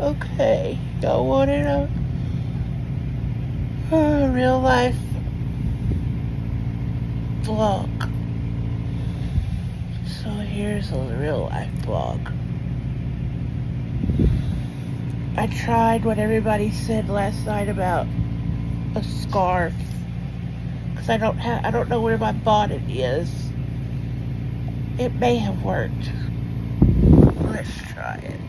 Okay, y'all wanted a real life vlog. So here's a real life vlog. I tried what everybody said last night about a scarf, because I don't know where my bonnet is. It may have worked. Let's try it.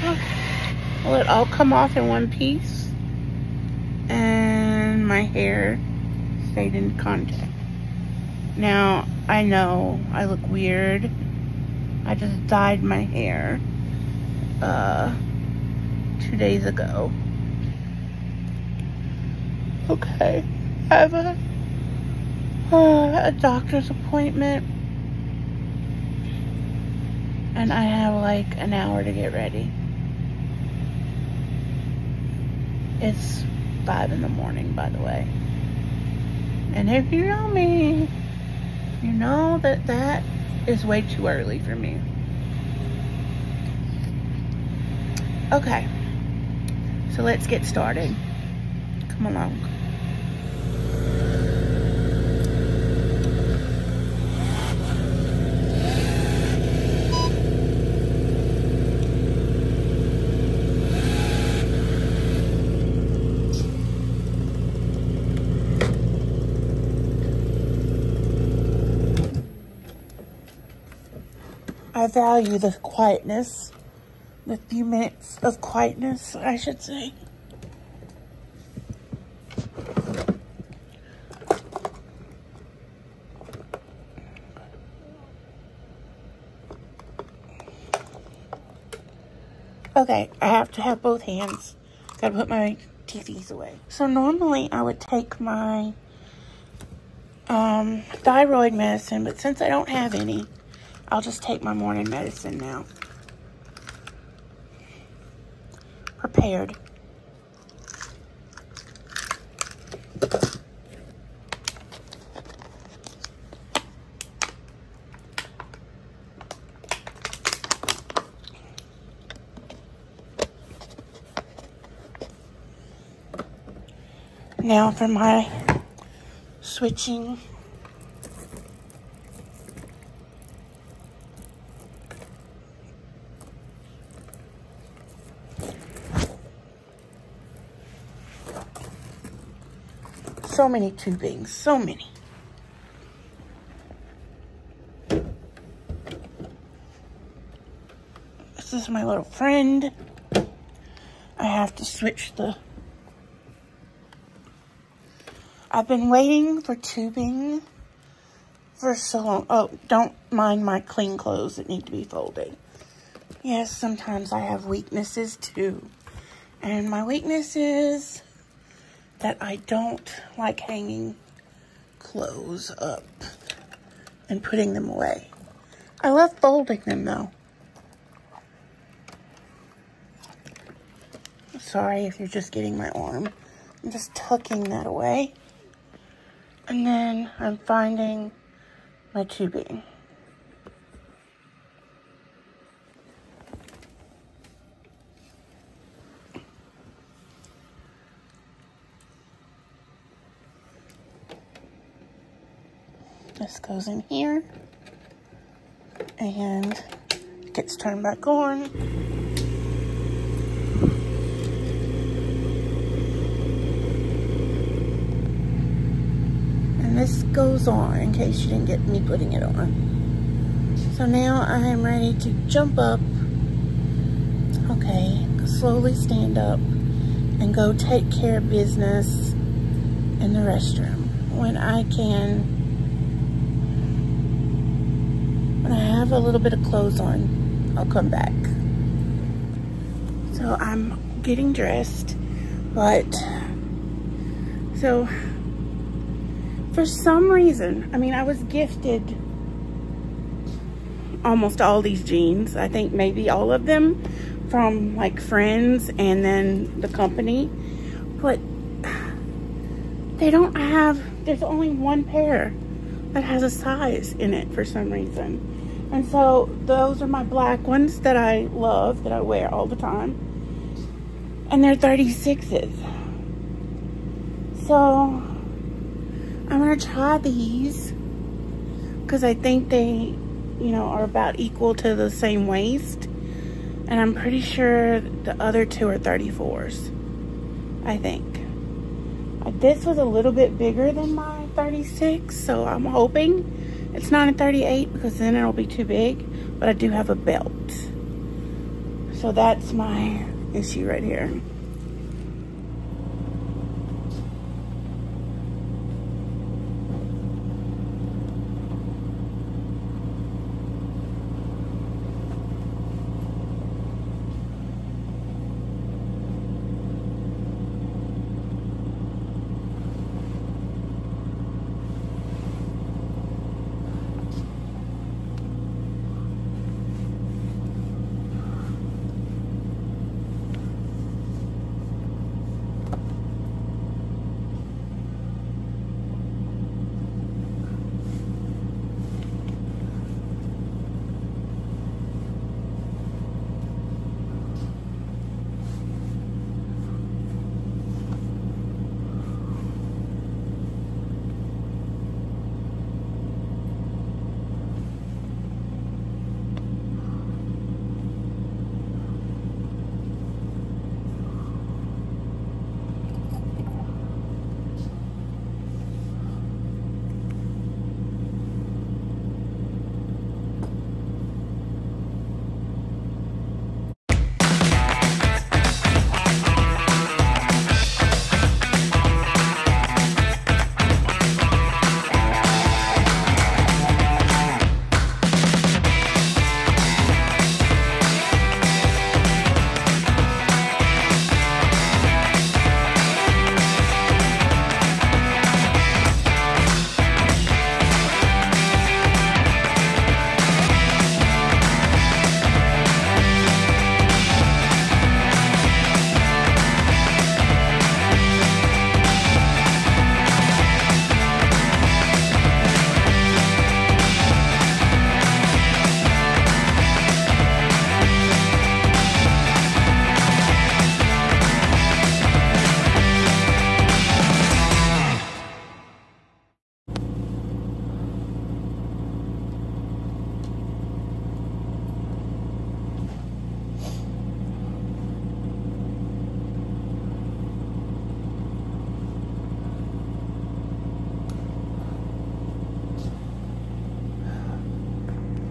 Okay. Will it all come off in one piece? And my hair stayed in contact. Now, I know I look weird. I just dyed my hair 2 days ago. Okay, I have a doctor's appointment, and I have like an hour to get ready. It's 5 in the morning, by the way. And if you know me, you know that is way too early for me. Okay, so let's get started. Come along. I value the quietness, the few minutes of quietness, I should say. Okay, I have to have both hands. Gotta put my TVs away. So normally I would take my thyroid medicine, but since I don't have any, I'll just take my morning medicine now. Prepared. Now for my switching. So many tubings, so many. This is my little friend. I have to switch the... I've been waiting for tubing for so long. Oh, don't mind my clean clothes that need to be folded. Yes, sometimes I have weaknesses too. And my weakness is that I don't like hanging clothes up and putting them away. I love folding them though. Sorry if you're just getting my arm. I'm just tucking that away. And then I'm finding my tubing. This goes in here and gets turned back on. And this goes on in case you didn't get me putting it on. So now I am ready to jump up. Okay, slowly stand up and go take care of business in the restroom when I can. When I have a little bit of clothes on, I'll come back. So I'm getting dressed, so for some reason, I mean, I was gifted almost all these jeans. I think maybe all of them from like friends and then the company, but they don't have, there's only one pair that has a size in it for some reason. And so those are my black ones that I love, that I wear all the time. And they're 36s. So I'm gonna try these because I think they, you know, are about equal to the same waist. And I'm pretty sure the other two are 34s, I think. This was a little bit bigger than my 36, so I'm hoping it's not a 38 because then it'll be too big, but I do have a belt. So that's my issue right here.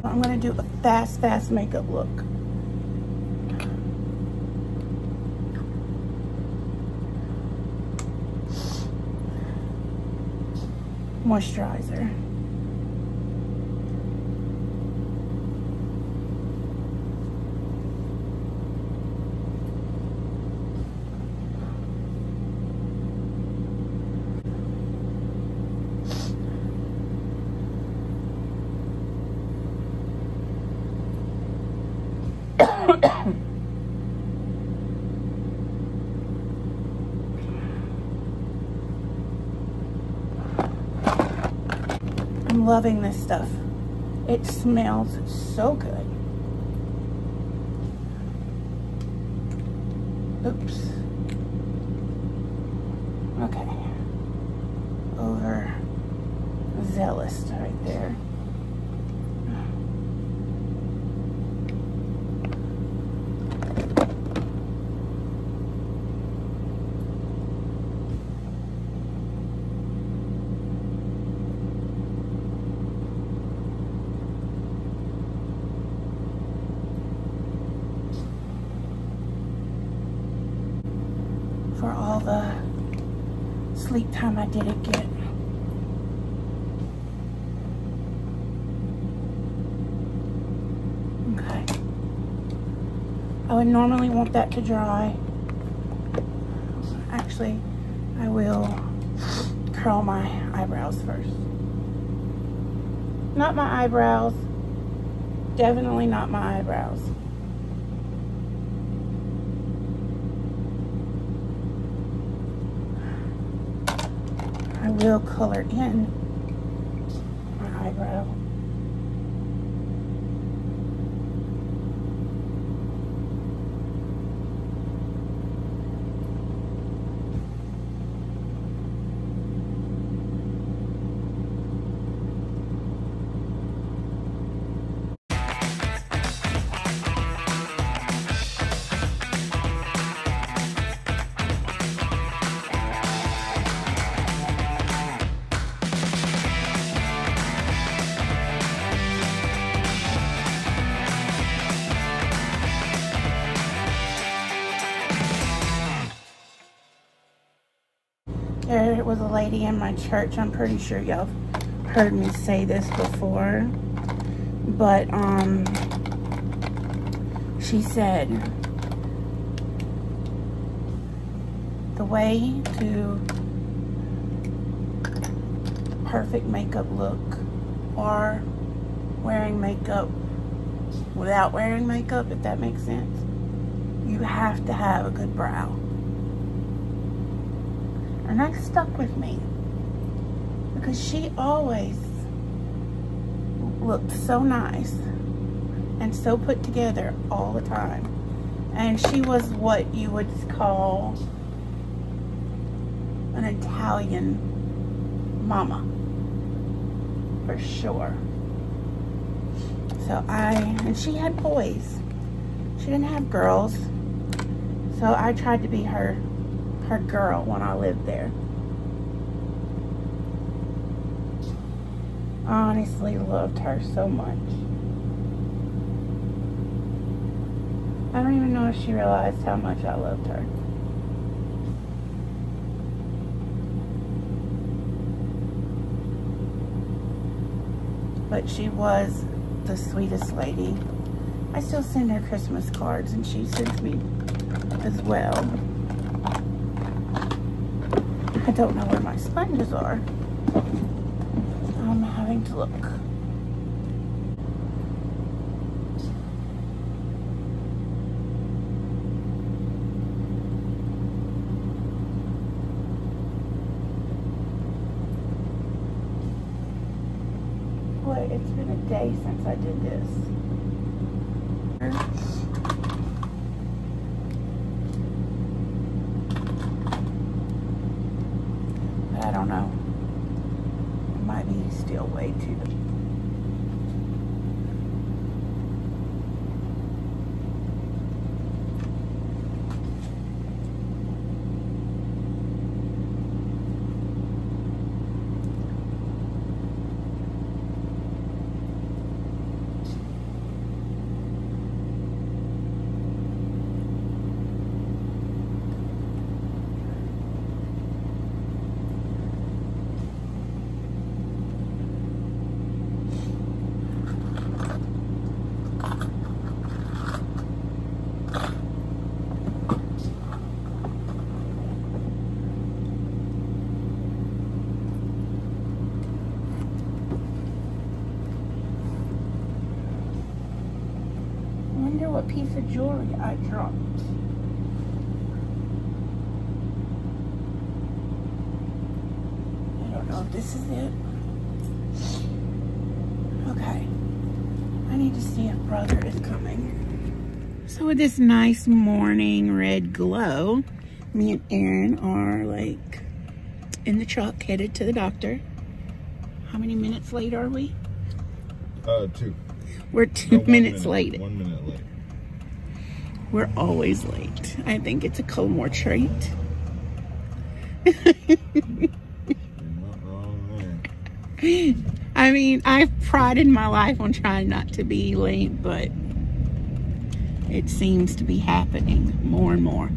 I'm gonna do a fast makeup look. Moisturizer. I'm loving this stuff. It smells so good. Oops. Okay. Over zealous right there. For all the sleep time I didn't get. Okay. I would normally want that to dry. Actually, I will curl my eyebrows first. Not my eyebrows. Definitely not my eyebrows. I will color in my eyebrow. was a lady in my church. I'm pretty sure y'all heard me say this before, but she said the way to perfect makeup look, or wearing makeup without wearing makeup, if that makes sense, you have to have a good brow. And that stuck with me because she always looked so nice and so put together all the time. And she was what you would call an Italian mama, for sure. So and she had boys. She didn't have girls. So I tried to be her girl when I lived there. Honestly loved her so much. I don't even know if she realized how much I loved her. But she was the sweetest lady. I still send her Christmas cards, and she sends me as well. I don't know where my sponges are. I'm having to look. Boy, it's been a day since I did this. But I don't know. It might be still way too big. What piece of jewelry I dropped. I don't know if this is it. Okay. I need to see if brother is coming. So with this nice morning red glow, me and Aaron are like in the truck headed to the doctor. How many minutes late are we? Two. We're two minutes late. 1 minute late. We're always late. I think it's a Colmore trait. You're not wrong there. I mean, I've prided my life on trying not to be late, but it seems to be happening more and more.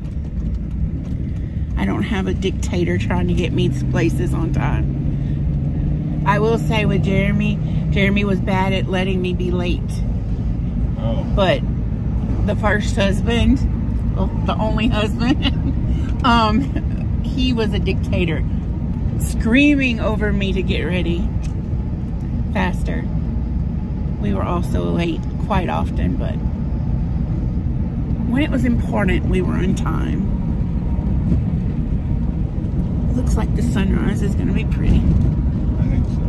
I don't have a dictator trying to get me to places on time. I will say with Jeremy was bad at letting me be late. Oh. But the first husband, well, the only husband, he was a dictator, screaming over me to get ready faster. We were also late quite often, but when it was important, we were on time. Looks like the sunrise is gonna be pretty. I think so.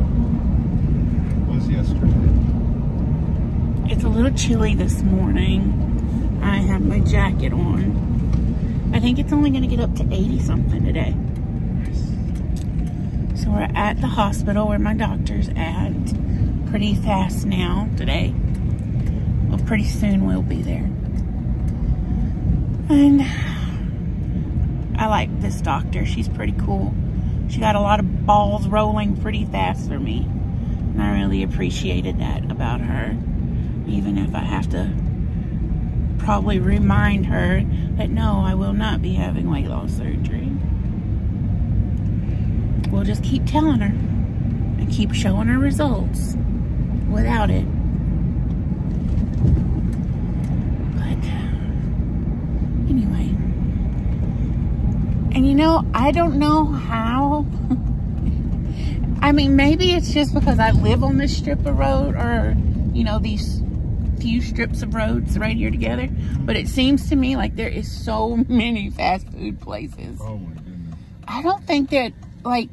It was yesterday. It's a little chilly this morning. I have my jacket on. I think it's only gonna get up to 80 something today. So we're at the hospital where my doctor's at pretty fast now today. Well, pretty soon we'll be there. And I like this doctor, she's pretty cool. She got a lot of balls rolling pretty fast for me. And I really appreciated that about her, even if I have to probably remind her that no, I will not be having weight loss surgery. We'll just keep telling her and keep showing her results without it. But anyway, and you know, I don't know how. I mean, maybe it's just because I live on this strip of road, or, you know, these few strips of roads right here together. But it seems to me like there is so many fast food places. Oh my goodness. I don't think that, like,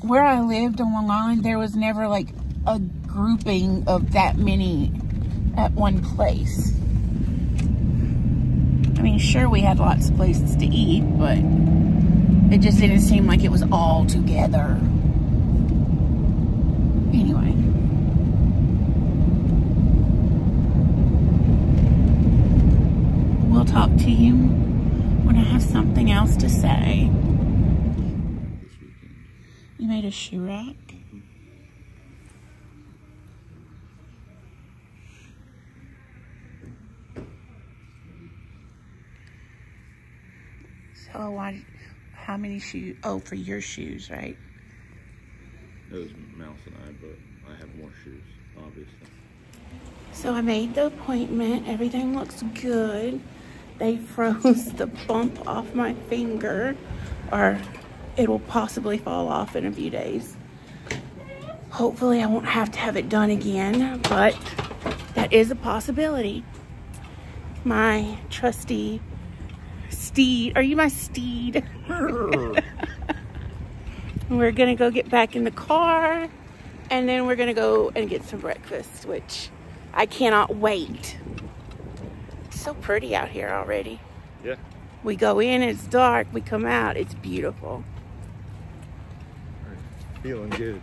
where I lived on Long Island, there was never like a grouping of that many at one place. I mean, sure, we had lots of places to eat, but it just didn't seem like it was all together. Anyway. We'll talk to you when I have something else to say. You made a shoe rack? So why... How many shoes? Oh, for your shoes, right? It was Mouse and I, but I have more shoes, obviously. So I made the appointment. Everything looks good. They froze the bump off my finger, or it will possibly fall off in a few days. Hopefully I won't have to have it done again, but that is a possibility. My trusty steed. Are you my steed? We're gonna go get back in the car, and then we're gonna go and get some breakfast, which I cannot wait. It's so pretty out here already. Yeah. We go in, it's dark. We come out, it's beautiful. Feeling good.